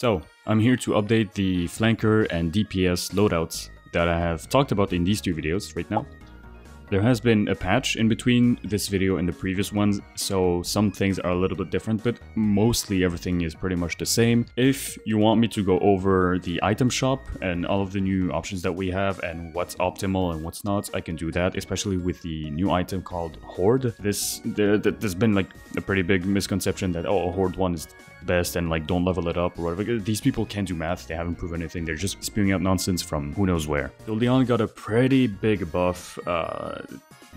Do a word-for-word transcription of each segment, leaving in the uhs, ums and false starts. So, I'm here to update the flanker and D P S loadouts that I have talked about in these two videos right now. There has been a patch in between this video and the previous ones, so some things are a little bit different, but mostly everything is pretty much the same. If you want me to go over the item shop and all of the new options that we have and what's optimal and what's not, I can do that, especially with the new item called Horde. This there, There's been like a pretty big misconception that, oh, Horde one is best and like don't level it up or whatever. These people can't do math, they haven't proven anything, they're just spewing out nonsense from who knows where. So Leon got a pretty big buff. Uh,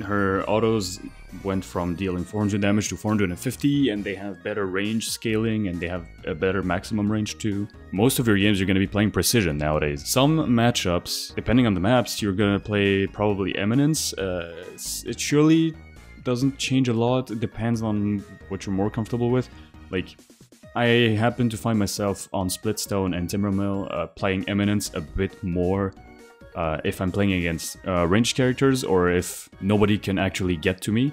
her autos went from dealing four hundred damage to four hundred fifty, and they have better range scaling and they have a better maximum range too. Most of your games you're going to be playing precision nowadays. Some matchups, depending on the maps, you're going to play probably Eminence. Uh, it surely doesn't change a lot, it depends on what you're more comfortable with. Like, I happen to find myself on Splitstone and Timbermill uh, playing Eminence a bit more uh, if I'm playing against uh, ranged characters or if nobody can actually get to me.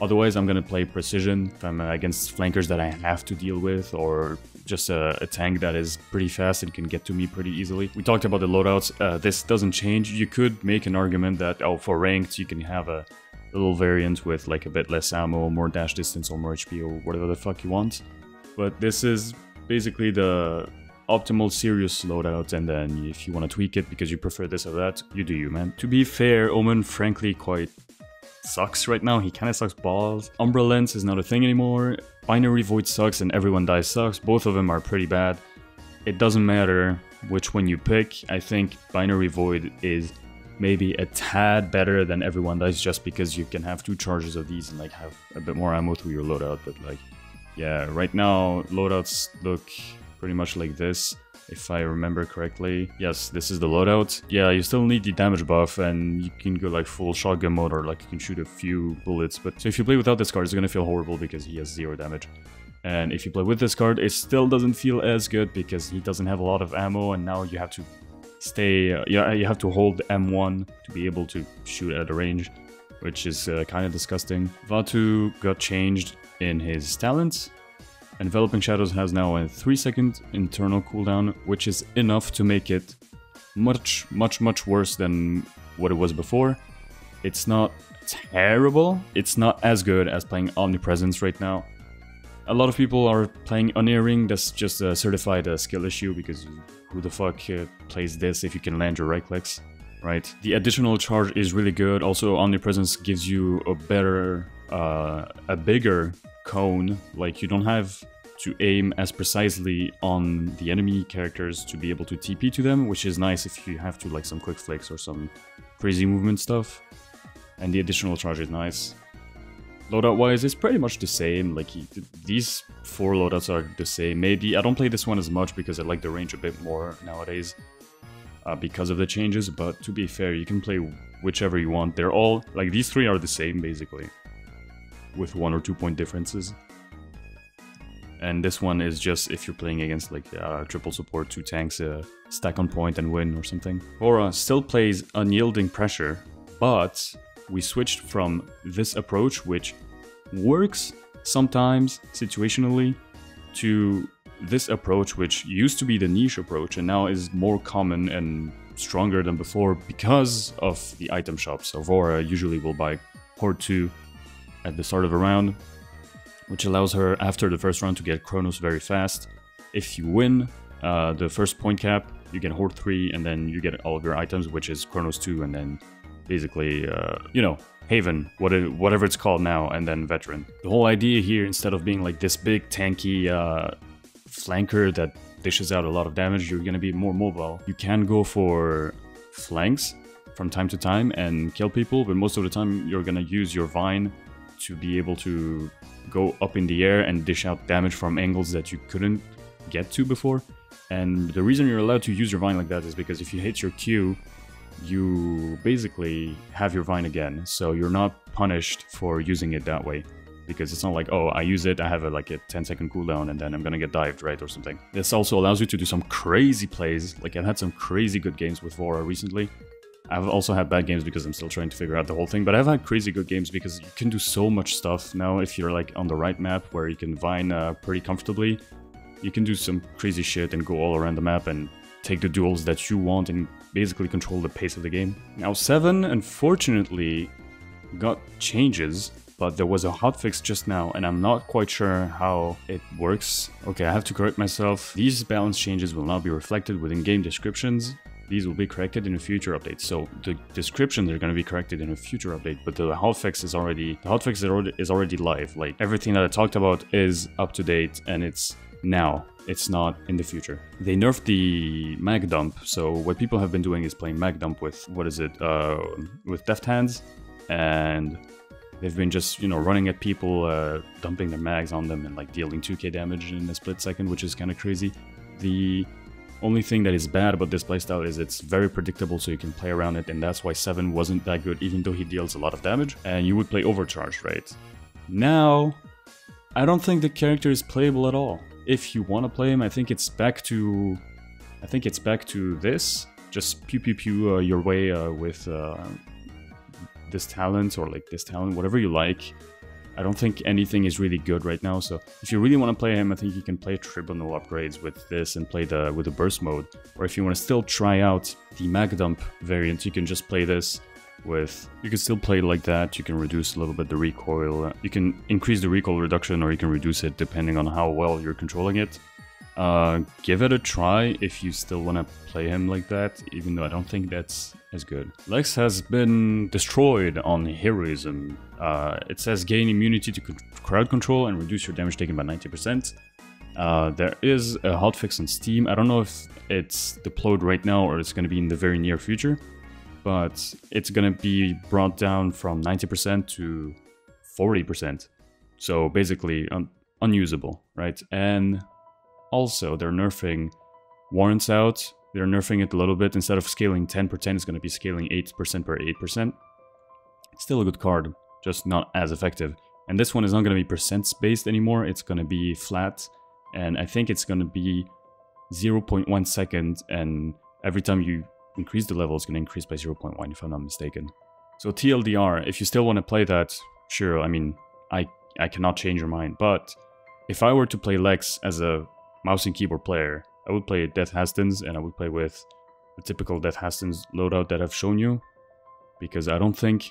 Otherwise, I'm gonna play Precision if I'm against flankers that I have to deal with, or just a, a tank that is pretty fast and can get to me pretty easily. We talked about the loadouts, uh, this doesn't change. You could make an argument that, oh, for ranked you can have a little variant with like a bit less ammo, more dash distance or more H P or whatever the fuck you want. But this is basically the optimal serious loadout, and then if you want to tweak it because you prefer this or that, you do you, man. To be fair, Omen frankly quite sucks right now, he kind of sucks balls. Umbra Lens is not a thing anymore, Binary Void sucks and Everyone Dies sucks, both of them are pretty bad. It doesn't matter which one you pick, I think Binary Void is maybe a tad better than Everyone Dies just because you can have two charges of these and like have a bit more ammo through your loadout, but like... yeah, right now loadouts look pretty much like this, if I remember correctly. Yes, this is the loadout. Yeah, you still need the damage buff and you can go like full shotgun mode, or like you can shoot a few bullets. But so if you play without this card, it's gonna feel horrible because he has zero damage. And if you play with this card, it still doesn't feel as good because he doesn't have a lot of ammo, and now you have to stay... Uh, yeah, you have to hold M one to be able to shoot at a range, which is uh, kind of disgusting. Vatu got changed in his talents. Enveloping Shadows has now a three second internal cooldown, which is enough to make it much, much, much worse than what it was before. It's not terrible, it's not as good as playing Omnipresence right now. A lot of people are playing Unerring, that's just a certified uh, skill issue, because who the fuck uh, plays this if you can land your right clicks? Right. The additional charge is really good. Also, Omnipresence gives you a better, uh, a bigger cone. Like, you don't have to aim as precisely on the enemy characters to be able to T P to them, which is nice if you have to, like, some quick flicks or some crazy movement stuff. And the additional charge is nice. Loadout-wise, it's pretty much the same. Like, these four loadouts are the same. Maybe I don't play this one as much because I like the range a bit more nowadays. Uh, because of the changes, but to be fair, you can play whichever you want. They're all, like, these three are the same, basically, with one or two point differences. And this one is just if you're playing against, like, uh, triple support, two tanks, uh, stack on point and win or something. Vora still plays Unyielding Pressure, but we switched from this approach, which works sometimes, situationally, to... this approach, which used to be the niche approach and now is more common and stronger than before because of the item shop. So Vora usually will buy Horde two at the start of a round, which allows her after the first round to get Kronos very fast. If you win uh, the first point cap, you get Horde three and then you get all of your items, which is Kronos two and then basically, uh, you know, Haven, what it, whatever it's called now, and then Veteran. The whole idea here, instead of being like this big tanky uh, flanker that dishes out a lot of damage, you're gonna be more mobile. You can go for flanks from time to time and kill people, but most of the time you're gonna use your vine to be able to go up in the air and dish out damage from angles that you couldn't get to before. And the reason you're allowed to use your vine like that is because if you hit your Q, you basically have your vine again, so you're not punished for using it that way. Because it's not like, oh, I use it, I have a, like a ten second cooldown and then I'm gonna get dived, right, or something. This also allows you to do some crazy plays. Like, I've had some crazy good games with Vora recently. I've also had bad games because I'm still trying to figure out the whole thing, but I've had crazy good games because you can do so much stuff now if you're like on the right map where you can vine uh, pretty comfortably. you can do some crazy shit and go all around the map and take the duels that you want and basically control the pace of the game. Now seven, unfortunately, got changes, but there was a hotfix just now and I'm not quite sure how it works. Okay, I have to correct myself. These balance changes will not be reflected within game descriptions. These will be corrected in a future update. So the descriptions are going to be corrected in a future update, but the hotfix is already the hotfix is already live. Like, everything that I talked about is up to date and it's now. It's not in the future. They nerfed the Mag Dump. So what people have been doing is playing Mag Dump with, what is it? Uh, with Deft Hands, and they've been just, you know, running at people, uh, dumping their mags on them and like dealing two K damage in a split second, which is kind of crazy. The only thing that is bad about this playstyle is it's very predictable, so you can play around it, and that's why seven wasn't that good, even though he deals a lot of damage, and you would play overcharged, right? Now, I don't think the character is playable at all. If you want to play him, I think it's back to... I think it's back to this. Just pew pew pew uh, your way uh, with uh, this talent, or like this talent, whatever you like. I don't think anything is really good right now, so if you really want to play him, I think you can play Tribunal upgrades with this and play the with the burst mode. Or if you want to still try out the Mag Dump variant, you can just play this with... You can still play like that, you can reduce a little bit the recoil. You can increase the recoil reduction or you can reduce it depending on how well you're controlling it. Uh, give it a try if you still want to play him like that, even though I don't think that's as good. Lex has been destroyed on Heroism. Uh, it says gain immunity to crowd control and reduce your damage taken by ninety percent. Uh, there is a hotfix on Steam. I don't know if it's deployed right now or it's going to be in the very near future, but it's going to be brought down from ninety percent to forty percent. So basically un unusable, right? And also, they're nerfing warrants out. They're nerfing it a little bit. Instead of scaling ten per ten, it's going to be scaling eight percent per eight percent. It's still a good card, just not as effective. And this one is not going to be percent based anymore. It's going to be flat. And I think it's going to be zero point one second. And every time you increase the level, it's going to increase by zero point one, if I'm not mistaken. So T L D R, if you still want to play that, sure. I mean, I, I cannot change your mind. But if I were to play Lex as a mouse and keyboard player, I would play Death Hastens, and I would play with the typical Death Hastens loadout that I've shown you, because I don't think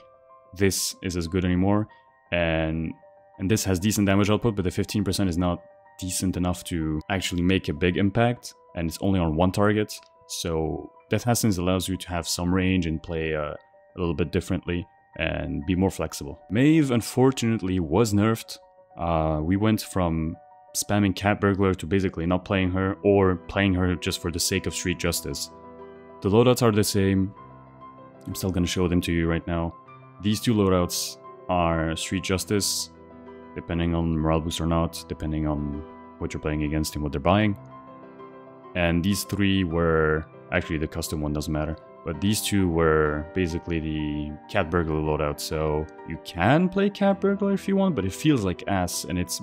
this is as good anymore, and and this has decent damage output, but the fifteen percent is not decent enough to actually make a big impact, and it's only on one target. So Death Hastens allows you to have some range and play uh, a little bit differently and be more flexible. Maeve, unfortunately, was nerfed. Uh, we went from spamming Cat Burglar to basically not playing her, or playing her just for the sake of Street Justice. The loadouts are the same. I'm still gonna show them to you right now. These two loadouts are Street Justice, depending on Morale Boost or not, depending on what you're playing against and what they're buying. And these three were... Actually, the custom one doesn't matter. But these two were basically the Cat Burglar loadout, so you can play Cat Burglar if you want, but it feels like ass, and it's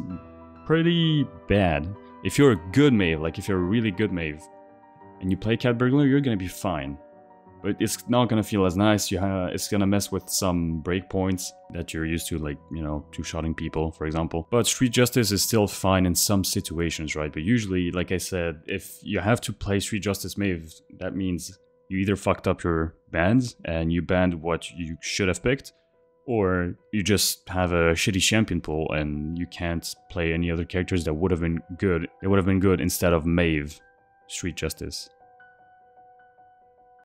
pretty bad. If you're a good Maeve, like if you're a really good Maeve, and you play Cat Burglar, you're gonna be fine. But it's not gonna feel as nice. You ha it's gonna mess with some breakpoints that you're used to, like, you know, two-shotting people, for example. But Street Justice is still fine in some situations, right? But usually, like I said, if you have to play Street Justice Maeve, that means you either fucked up your bans, and you banned what you should have picked, or you just have a shitty champion pool and you can't play any other characters that would have been good. It would have been good instead of Maeve, Street Justice.